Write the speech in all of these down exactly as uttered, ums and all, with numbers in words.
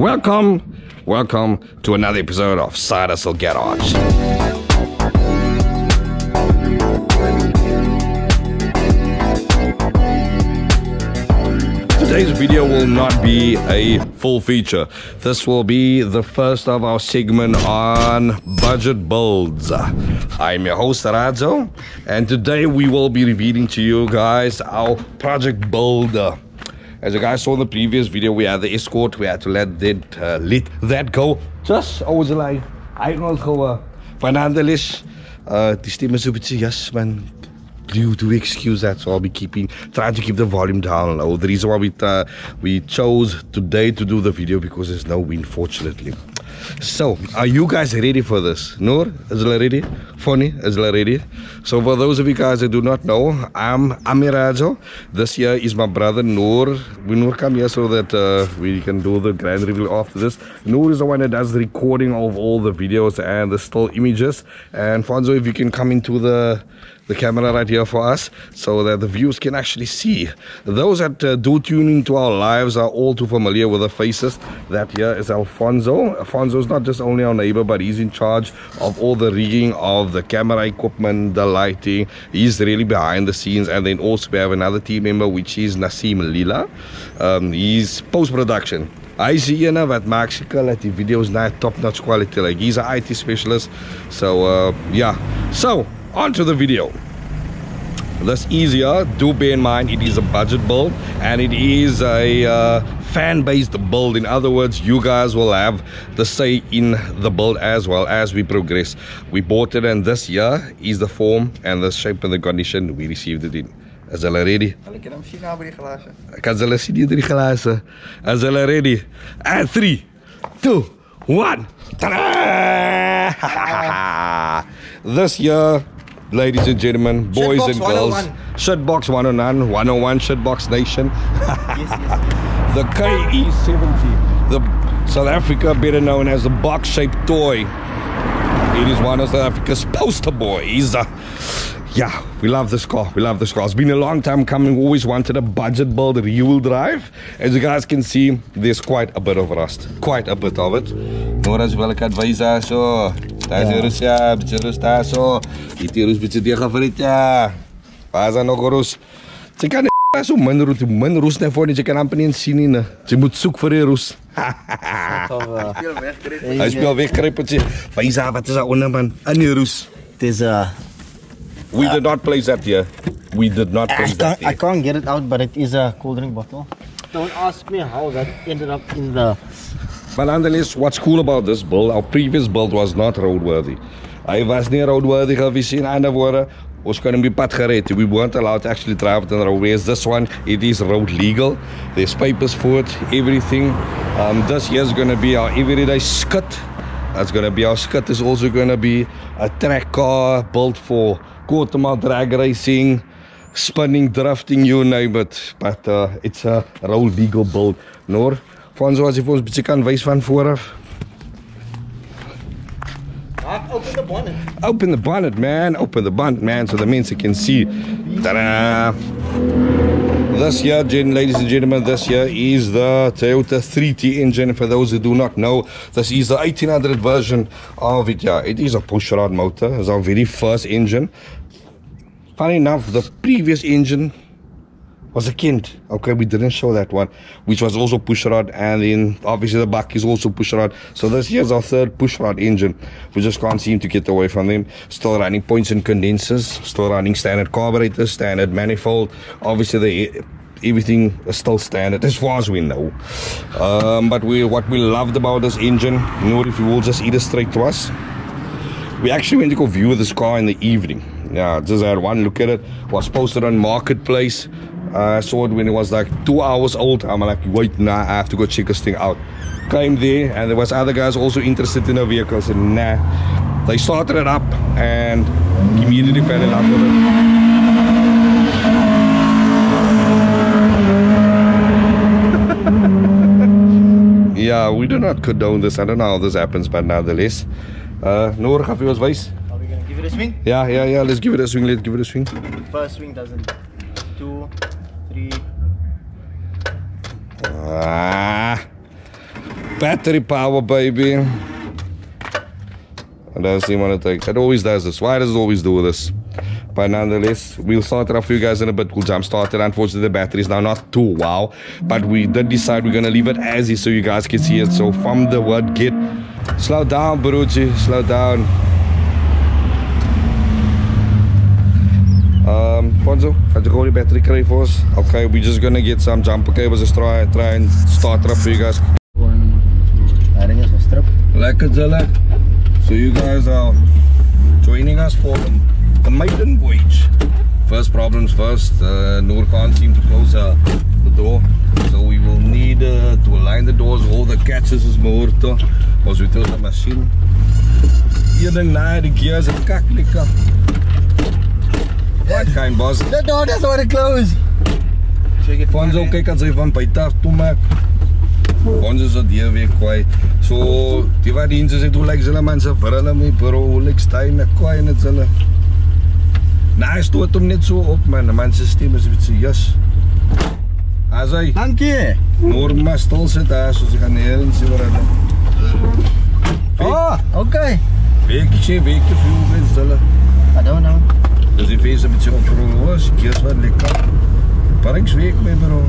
Welcome, welcome to another episode of Side Hustle Garage. Today's video will not be a full feature. This will be the first of our segment on budget builds. I'm your host Arazzo, and today we will be revealing to you guys our project builder. As you guys saw in the previous video, we had the Escort. We had to let that uh, let that go. Just I was like, I don't know. Vanandelis, uh, this team is a bit yes, man. Due to excuse that, so I'll be keeping trying to keep the volume down low. The reason why we uh, we chose today to do the video because there's no wind, fortunately. So, are you guys ready for this? Noor, is it ready? Fonny, is it ready? So, for those of you guys that do not know, I'm Arazzo. This here is my brother Noor. We Noor come here so that uh, we can do the grand reveal after this. Noor is the one that does the recording of all the videos and the still images. And Fonzo, if you can come into the the camera right here for us so that the viewers can actually see. Those that uh, do tune into our lives are all too familiar with the faces. That here is Alfonso. Alfonso is not just only our neighbor, but he's in charge of all the rigging of the camera equipment, the lighting. He's really behind the scenes. And then also we have another team member, which is Nassim Lila. Um, he's post-production. I see you know that makes the videos nice, top-notch quality. Like he's an I T specialist. So uh, yeah. So on to the video. This is here. Do bear in mind it is a budget build and it is a uh, fan-based build. In other words, you guys will have the say in the build as well as we progress. We bought it and this year is the form and the shape and the condition we received it in. Is it ready? Is it ready? And three, two, one. Ta-da! This year, ladies and gentlemen, boys shitbox and girls, Shitbox one oh nine, one oh one Shitbox Nation. Yes, yes. The K E seventy, the South Africa better known as the box-shaped toy. It is one of South Africa's poster boys. Yeah, we love this car. We love this car. It's been a long time coming. We always wanted a budget build, a rear-wheel drive. As you guys can see, there's quite a bit of rust. Quite a bit of it. Nora's welke advisor, so. That's Russia, bitch Russia, so. It's Rus, bitch Diafavrita. Waza no Rus. Ze kan so min Rus, min Rus net voor nie. Ze kan amper nie sien nie. Jy moet soek vir die Rus. Hy speel wegkruipertjie. Waza, wat is daar onder man? In die Rus. Dis 'n We uh, did not place that here. We did not place that here. I can't get it out, but it is a cold drink bottle. Don't ask me how that ended up in the... But nonetheless, what's cool about this build, our previous build was not roadworthy. I was not roadworthy, obviously, in other words, we couldn't be pat gered. We weren't allowed to actually drive it on the roadways. This one, it is road legal. There's papers for it, everything. Um, this here's going to be our everyday skit. That's going to be our skit. It's also going to be a track car built for quarter-mile drag racing, spinning, drifting, you name it. But uh, it's a road legal build. Noor, Fonzo, as if ons bietjie kan wys van vooraf. Open the bonnet. Open the bonnet, man. Open the bonnet, man, so the mense can see. Ta-da! This year, ladies and gentlemen, this year is the Toyota three T engine. For those who do not know, this is the eighteen hundred version of it. Yeah, it is a pushrod motor. It's our very first engine. Funny enough, the previous engine was a Kent. Okay, we didn't show that one, which was also pushrod, and then obviously the buck is also pushrod. So this year's our third pushrod engine. We just can't seem to get away from them. Still running points and condensers, still running standard carburetors, standard manifold. Obviously the everything is still standard as far as we know. Um, but we what we loved about this engine, Noor, if you will just illustrate to us. We actually went to go view this car in the evening. Yeah, just had one look at it. Was posted on Marketplace. I uh, saw it when it was like two hours old. I'm like, wait, nah, I have to go check this thing out. Came there, and there was other guys also interested in the vehicle. Said, nah. They started it up, and immediately fell in love with it. Yeah, we do not condone this. I don't know how this happens, but nonetheless. Uh, Noor, have you was wise? Are we going to give it a swing? Yeah, yeah, yeah. Let's give it a swing. Let's give it a swing. First swing doesn't. Two, three. Ah. Battery power, baby. What does he want to take? It always does this. Why does it always do this? But nonetheless, we'll start it off for you guys in a bit. We'll jump start it. Unfortunately, the battery is now not too wow. But we did decide we're going to leave it as is so you guys can see it. So from the word get. Slow down, Barucci. Slow down. Um, Fonzo, had you got your battery carry for us? Okay, we're just going to get some jumper cables to try, try and start it up for you guys. So you guys are joining us for the maiden voyage. First problems first, uh, Noor can't seem to close uh, the door. So we will need uh, to align the doors, all the catches is moerto. As we tell the machine. Hier ding na, the gears are kaklikker. What kind, boss? The door doesn't want to close. Check it. Fonzo, kijk as hy van pytaf toe maak. Fonzo is hier weer kwijt. So, die wat die inzet, hoe lyk zille mense vir hulle my bro, hoe lyk steine, kwaai net zille. Nou, hy stoot hom net so op man, man sy stem is met sy jas. As hy. Dankie. Norma stil sit daar, soos ek gaan heren sê wat hulle. Oh, okay. Weekje, weekje veel met zille. I don't know. Dus die feest is met sy opgeroen was, die keers wat lekker. Paringsweek my bro.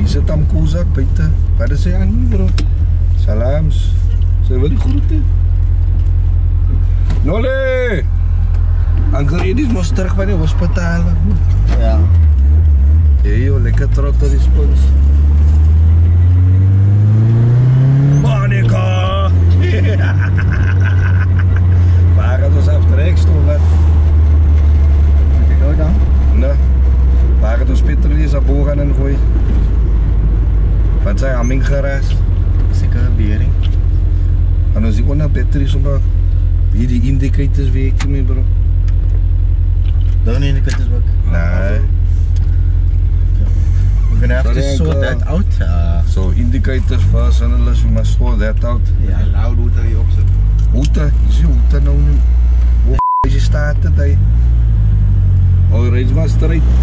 Hier sit am kozak buiten, wat is hy aan nie bro? Salaams, zijn wel die groeten. Nolle! Anker Edith moest terug van die hospitaal. Ja. Hey joh, lekker trotte die spons. Monica! Waar gaat ons aftreks of wat? Moet ik nou dan? Nee. Waar gaat ons Peter die zijn boog aan en gooi? Wat zijn hamming geraas? Seker beering. En ons die onder batteries omhoog. Hier die indicators werk nie bro. Don't indicators work? Nee. We're gonna have to sort that out. Uh, so indicators first and unless we must sort that out. Ja, loud hoeta hier op sit. Hoeta? Is die hoeta nou nie? Hoe f*** is die staat dit hy? Oh, reeds maar straight.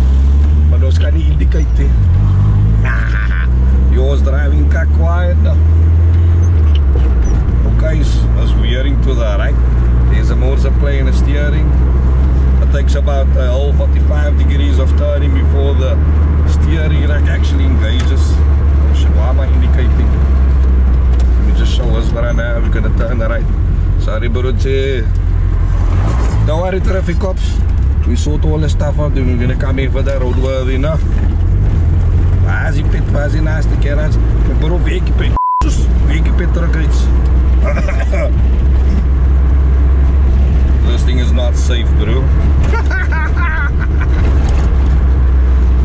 Maar ons kan nie indicate he. Yours driving car quiet. Okay, as we're heading to the right, there's a motorplane in the steering. It takes about a whole forty-five degrees of turning before the steering rack actually engages. Why am I indicating? Let me just show us where I'm at. We're going to turn the right. Sorry, Barucci. Don't worry, traffic cops. We sort all the stuff out and we're going to come in for the roadworthiness. Waar is die pit, waar is die naast de kerk? Ik ben op weken pit, weken pit terug iets. This thing is not safe, bro.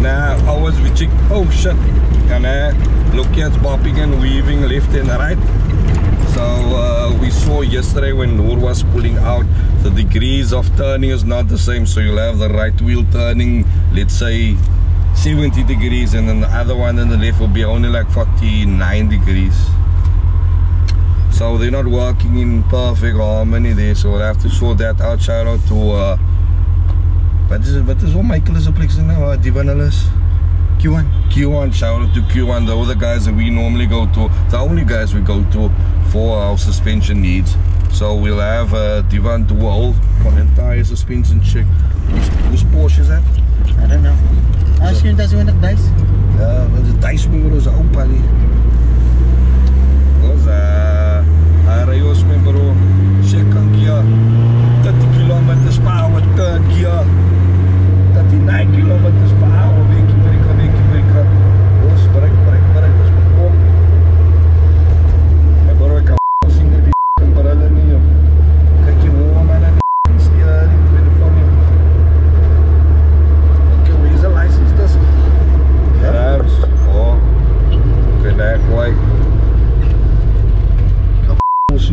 Nah, always we check, oh shit. And uh, look at bopping and weaving left and right. So uh, we saw yesterday when Noor was pulling out, the degrees of turning is not the same. So you'll have the right wheel turning, let's say, seventy degrees, and then the other one on the left will be only like forty-nine degrees. So they're not working in perfect harmony there, so we'll have to sort that out. Shout out to uh what is it what is all Michael is a place now, uh Divanalis Q one Q one. Shout out to Q one, the other guys that we normally go to, the only guys we go to for our suspension needs. So we'll have uh Divan do a whole entire suspension check. Whose Porsche is that? I don't know. Als je dat zo in het Duits? Ja, want het Duits met mijn roze opa hier. Dat is een rayos met mijn roze. Check een keer. dertig kilometer spouwen, een keer. dertig kilometer spouwen, wekje, brekken, wekje, brekken. Roze, brek, brek, brek, dat is mijn kom. Mijn broer, ik kan f***en zien dat die f***en brullen niet. Kijk je hoor, man, dat die f***en stieren niet.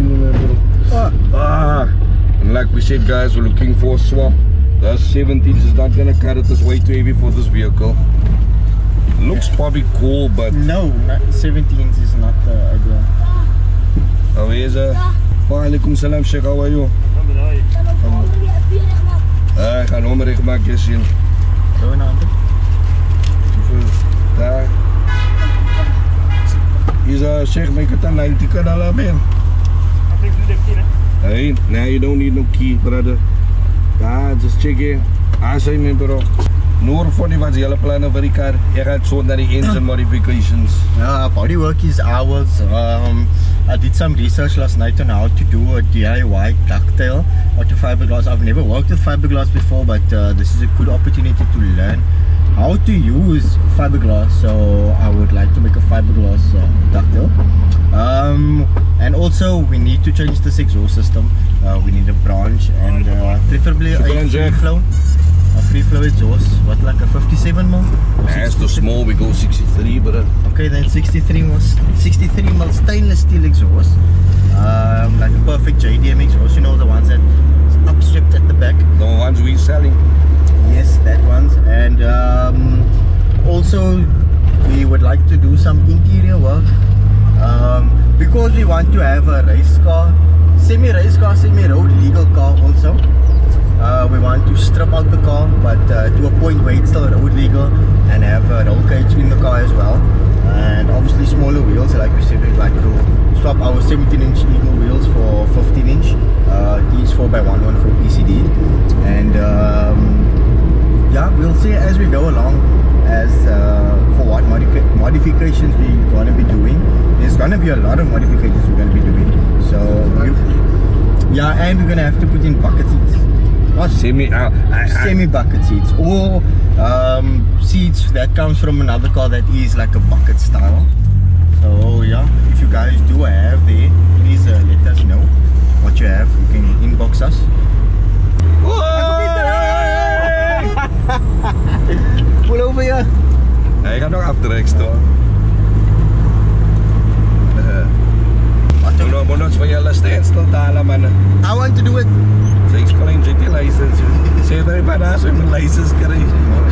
Like, ah, and like we said, guys, we're looking for a swap. The seventeens is not gonna cut it, this way too heavy for this vehicle. Looks probably cool, but no, seventeens is not the idea. How is it? Wa alaikum salam, Sheikh. How are you? Ah, gaan hom reg maak jy sien. Hoe nou? Daar. You uh, zeg maar, ik heb een ninety kanaal aan ben. I think you need a key, eh? Hey, no, you don't need no key, brother. Ah, just check it. I say, man, bro. Noor, Fonny, what's your plan for the car? You got so many engine modifications. Yeah, bodywork is ours. Um, I did some research last night on how to do a D I Y ducktail out of fiberglass. I've never worked with fiberglass before, but uh, this is a good opportunity to learn how to use fiberglass. So I would like to make a fiberglass uh, ducktail, um, and also we need to change this exhaust system. Uh, we need a branch and uh, preferably a free flow, a free flow exhaust. What, like a fifty-seven mil? That's too small. We go sixty-three, but okay, then sixty-three mil, sixty-three mil stainless steel exhaust, um, like a perfect J D M exhaust. You know, the ones that upstripped at the back. The ones we're selling. Yes, that one's. And um, also we would like to do some interior work, um, because we want to have a race car, semi-race car, semi-road legal car also. Uh, we want to strip out the car, but uh, to a point where it's still road legal, and have a roll cage in the car as well, and obviously smaller wheels. Like we said, we'd like to swap our seventeen inch Eagle wheels for fifteen inch, uh, these four by one one for P C D, and um, yeah, we'll see as we go along as uh, for what modifi modifications we're going to be doing. There's going to be a lot of modifications we're going to be doing. So, yeah, and we're going to have to put in bucket seats. Not semi, uh, uh, semi bucket seats, or um, seats that comes from another car that is like a bucket style. So yeah, if you guys do have there, please uh, let us know what you have. You can inbox us. Pull over here. Ja, je gaat nog afdreeks toch? Wat doen we? Moet ons van je license tot halen, mannen. I want to do it. Zeg, ik wil een G T license. Zeg, daar heb je naast een license gekregen.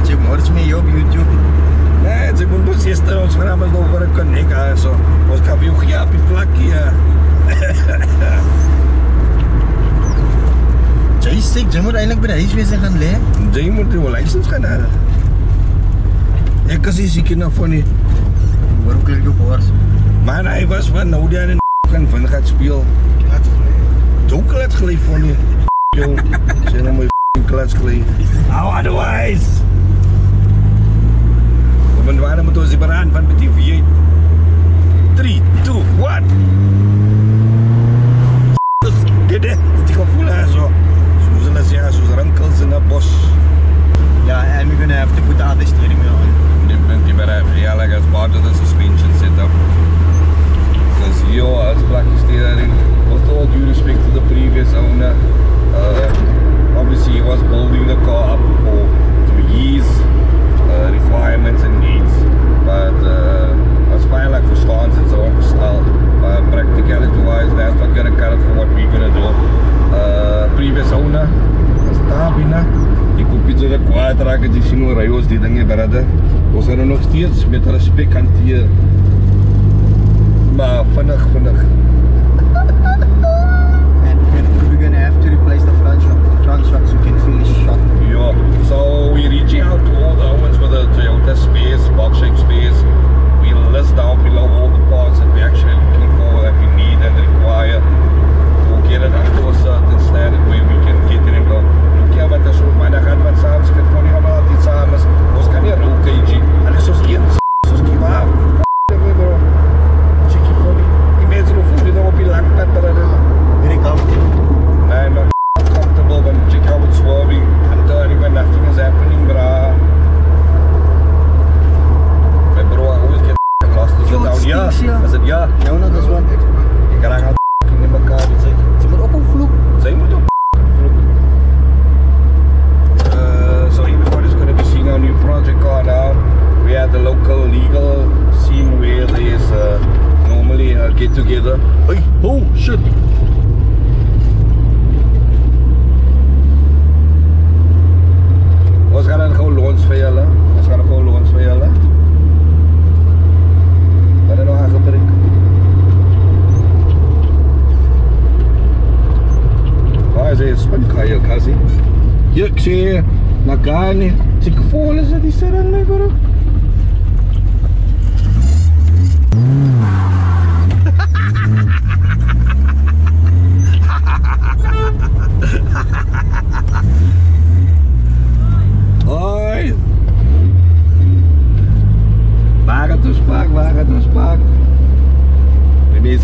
Je moort me op YouTube. Nee, ze moet ons gisteren ons verhaal nog over een connect. Ons kan weer een jaapje vlakje. Jay is sick. Jay moet eindelijk bij de huiswezen gaan leiden. Jay moet wel license gaan halen. Ik was hier ziek in de Fonny. Waarom klik je op hoor? Maar hij was van nou die aan de en van gaat spelen. Doeklet geleefd Fonny. Jong, zijn nou mijn klets geleefd. How otherwise? We zijn waar met onze brand van met die V eight. three, two, one. Dit is die gevoel hè zo. Yeah, and we're gonna have to put the other steering wheel on. Definitely better, yeah, like as part of the suspension setup. Because you as black steering, with all due respect to the previous owner, uh, obviously he was building the car up for to his uh, requirements and needs. But uh, as far like for stance and so on, style, uh, practicality wise, that's not gonna cut it for what we're gonna do. Uh, previous owner was Tabina. Die kopies wat kwaad raak het, die sien hoe ry ons die dinge, brother. Ons gaan nog steeds met respek hanteer. Maar vinnig, vinnig. And we're gonna have to replace the front shock. The front shock so we can finish shot. Yeah, so we're reaching out to all the owners with a Toyota space, box shape space. We list down below all the parts that we're actually looking for, that we need and require. Get it up to a certain standard where we can get it and go. Look at what this old man had with Sam's, get funny about it, Sam's, was can you roll cage? And it's just getting s***, just keep out. F***ing away, bro. Cheeky funny. Imagine if you don't want to be like that, but I don't know. Very comfortable. Nah, not f***ing comfortable, but check how it's swerving and turning when nothing is happening, bro. My bro, I always get f***ing lost. Is it down here? Is it here? No, not this one. You can hang out f***ing in my car, it's like. They would do uh, so everybody's going to be seeing our new project car now. We had the local legal scene where there is uh, normally a get together. Hey, oh shit! What's going to go launch for you? What's going to go launch for you? I don't know how to break. Waar is het? Wat kan je elkaar zien? Je ziet, naar Ghana. Zie ik voor dat die serene, bro.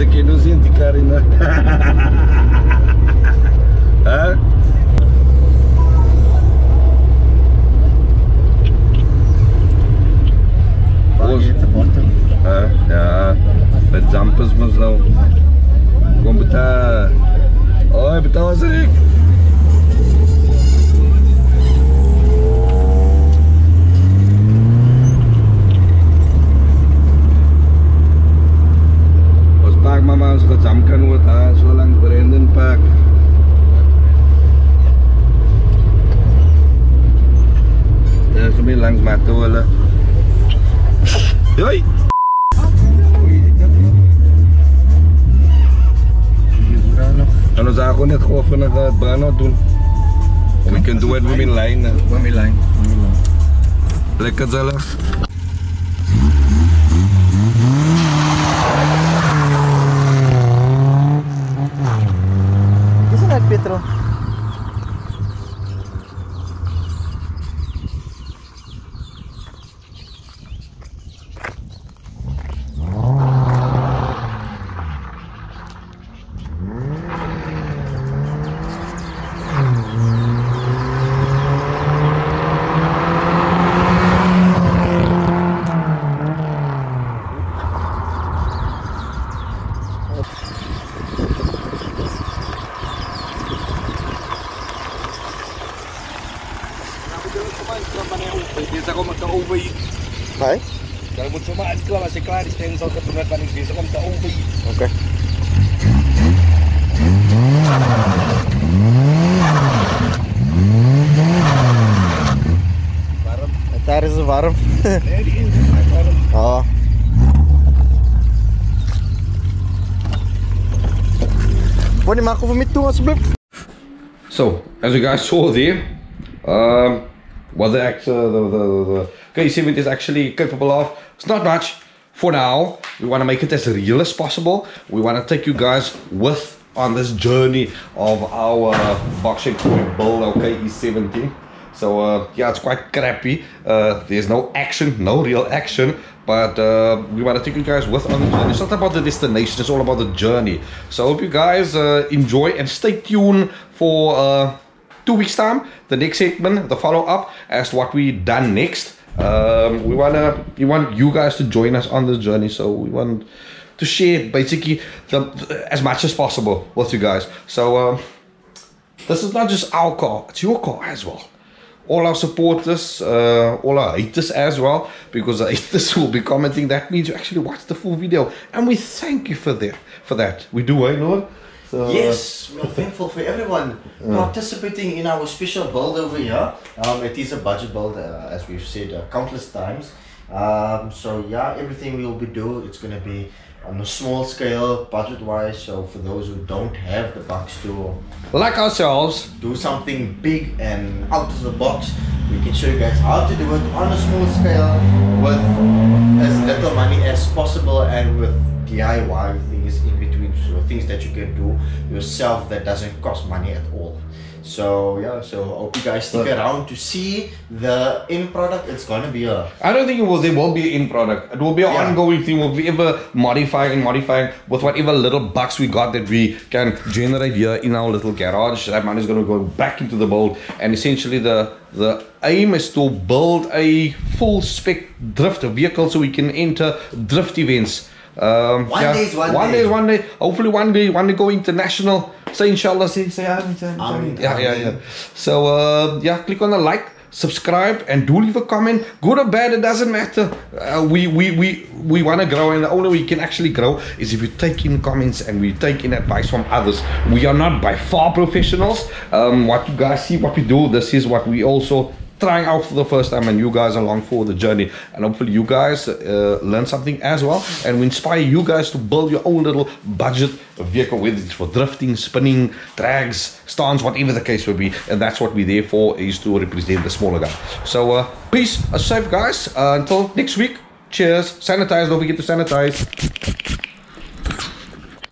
Esse aqui nos indica ainda. Hã? Hoje. Ah, já. Mas jumps, mas não. Como está? Oi, está o Zé. Mama has got some kind of a so long Brandon Park. There's a bit langs my toilet. Hey! And we are going to go for a burnout. We can do it with a line. With a line. Lekker zellig. Petrol. Klaar is tijdens elke probeer ben ik bezig om te overeten. Oké. Warm? Daar is het warm. Nee, die is het warm. Oh. Fonny, maak over met toe alsjeblieft. So, as you guys saw there, um, what the, uh, the, the, the K E seventy is actually capable of. It's not much. For now, we want to make it as real as possible. We want to take you guys with on this journey of our box shape build, okay, E seventy. So uh, yeah, it's quite crappy. Uh, there's no action, no real action, but uh, we want to take you guys with on the journey. It's not about the destination, it's all about the journey. So I hope you guys uh, enjoy and stay tuned for uh, two weeks time, the next segment, the follow-up as to what we done next. Um, we wanna, we want you guys to join us on this journey, so we want to share basically the, the, as much as possible with you guys. So um, this is not just our car; it's your car as well. All our supporters, uh, all our haters as well, because the haters will be commenting. That means you actually watch the full video, and we thank you for that. For that, we do, eh, Noor? So, yes, we're thankful for everyone uh, participating in our special build over here. Um, it is a budget build, uh, as we've said uh, countless times. Um, so yeah, everything we will be doing, it's going to be on a small scale, budget-wise. So for those who don't have the bucks to, like ourselves, do something big and out of the box, we can show you guys how to do it on a small scale with as little money as possible and with D I Y things in between. So things that you can do yourself that doesn't cost money at all. So yeah, so I hope you guys stick around to see the end product. It's gonna be a. I don't think it will. There will be an end product. It will be an yeah. ongoing thing. We'll be ever modifying, modifying with whatever little bucks we got that we can generate here in our little garage. That money is gonna go back into the build, and essentially the the aim is to build a full spec drift vehicle so we can enter drift events. Um, one yeah. day is one, one day. day. One day, hopefully one day, one day go international. Say inshallah, say, say amen, say amen. Yeah, yeah, yeah. So uh, yeah, click on the like, subscribe, and do leave a comment. Good or bad, it doesn't matter. Uh, we we we we want to grow, and the only way you can actually grow is if you take in comments and we take in advice from others. We are not by far professionals. Um, what you guys see, what we do, this is what we also. Trying out for the first time, and you guys are along for the journey, and hopefully you guys uh, learn something as well, and we inspire you guys to build your own little budget vehicle, whether it's for drifting, spinning, drags, stance, whatever the case will be. And that's what we're there for, is to represent the smaller guy. So uh, peace, uh, safe guys, uh, until next week. Cheers. Sanitize, don't forget to sanitize.